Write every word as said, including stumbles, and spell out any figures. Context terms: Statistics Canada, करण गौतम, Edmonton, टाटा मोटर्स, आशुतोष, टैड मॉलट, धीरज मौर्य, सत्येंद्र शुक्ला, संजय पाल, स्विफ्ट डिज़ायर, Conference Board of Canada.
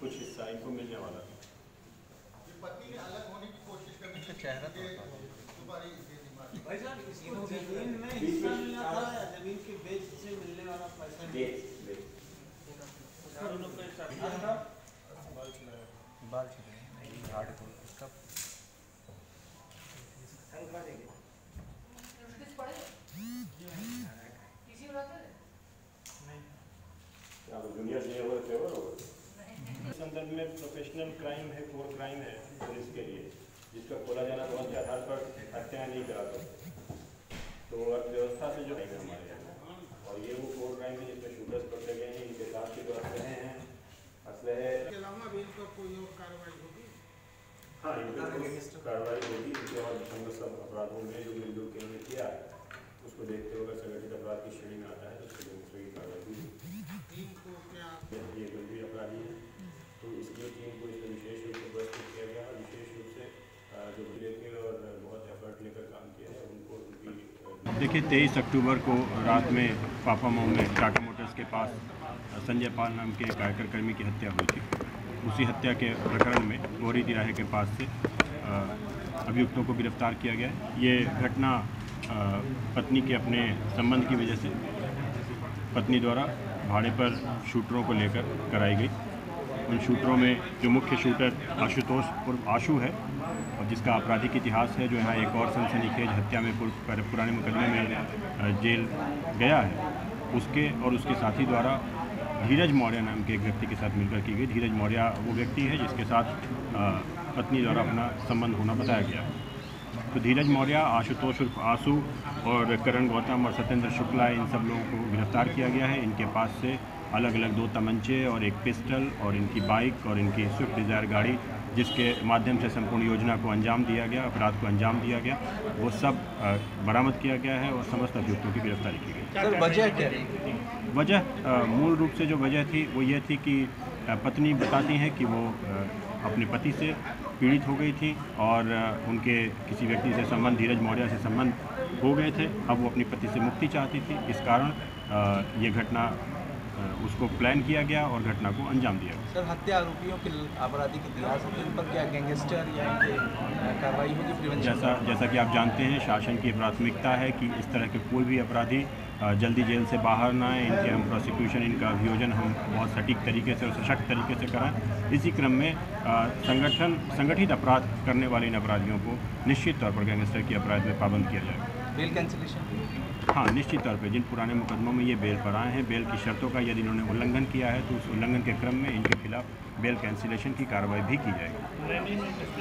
कुछ हिस्सा इनको मिलने वाला था। पत्नी ने अलग होने की कोशिश करने से चेहरा भाई साहब इसको जमीन में हिस्सा मिला था या जमीन के बेच से मिलने वाला पैसा बाल बाल उसका किसी नहीं संदर्भ में प्रोफेशनल क्राइम है, कोर क्राइम है पुलिस के लिए, जिसका खोला जाना बहुत के आधार पर हत्याएं नहीं करा सकते तो अर्थव्यवस्था से जो है हमारे यहाँ, और ये वो कोर क्राइम है जिसमें शूटर्स पकड़े गए हैं, इनके साथ के जो असले हैं असले है हाँ इनके कार्रवाई होगी। इनके और सब अपराधों में जो मिलजुल के उन्होंने किया उसको देखते हुए संगठित अपराध की श्रेणी में आता है तो उसके दूसरे की कार्रवाई होगी। ये गंभीर अपराधी है तो इसलिए टीम को इसमें विशेष रूप से प्रस्तुत किया गया, विशेष रूप से जो लेके और बहुत एफर्ट लेकर काम किया है उनको उनकी। देखिए तेईस अक्टूबर को रात में पापामऊ में टाटा मोटर्स के पास संजय पाल नाम के कार्यकर कर्मी की हत्या हुई थी। उसी हत्या के प्रकरण में बोरी तिराहे के पास से अभियुक्तों को गिरफ्तार किया गया। ये घटना पत्नी के अपने संबंध की वजह से पत्नी द्वारा भाड़े पर शूटरों को लेकर कराई गई। उन शूटरों में जो मुख्य शूटर आशुतोष उर्फ आशु है और जिसका आपराधिक इतिहास है, जो यहाँ एक और सनसनीखेज हत्या में पुराने मुकदमे में जेल गया है, उसके और उसके साथी द्वारा धीरज मौर्य नाम के एक व्यक्ति के साथ मिलकर की गई। धीरज मौर्य वो व्यक्ति है जिसके साथ पत्नी द्वारा अपना संबंध होना बताया गया। तो धीरज मौर्य, आशुतोष उर्फ आशु और करण गौतम और सत्येंद्र शुक्ला, इन सब लोगों को गिरफ्तार किया गया है। इनके पास से अलग अलग दो तमंचे और एक पिस्टल और इनकी बाइक और इनकी स्विफ्ट डिज़ायर गाड़ी, जिसके माध्यम से संपूर्ण योजना को अंजाम दिया गया, अपराध को अंजाम दिया गया, वो सब बरामद किया गया है और समस्त अभियुक्तों की गिरफ्तारी की गई। सर वजह क्या रही? वजह मूल रूप से जो वजह थी वो ये थी कि पत्नी बताती हैं कि वो अपने पति से पीड़ित हो गई थी और उनके किसी व्यक्ति से संबंध, धीरज मौर्य से संबंध हो गए थे। अब वो अपने पति से मुक्ति चाहती थी, इस कारण ये घटना उसको प्लान किया गया और घटना को अंजाम दिया गया। सर हत्या आरोपियों के आपराधिक इतिहास होते हैं, उन पर क्या गैंगस्टर या कार्रवाई होगी प्रिवेंशन? जैसा जैसा कि आप जानते हैं शासन की प्राथमिकता है कि इस तरह के कोई भी अपराधी जल्दी जेल से बाहर ना आए, इनके हम प्रोसिक्यूशन, इनका अभियोजन हम बहुत सटीक तरीके से और सशक्त तरीके से कराएं। इसी क्रम में संगठन संगठित अपराध करने वाले इन अपराधियों को निश्चित तौर पर गैंगस्टर के अपराध में पाबंद किया जाएगा। Bail cancellation? हाँ निश्चित तौर पर, जिन पुराने मुकदमों में ये बेल पर आए हैं, बेल की शर्तों का यदि इन्होंने उल्लंघन किया है तो उस उल्लंघन के क्रम में इनके खिलाफ बेल कैंसिलेशन की कार्रवाई भी की जाएगी।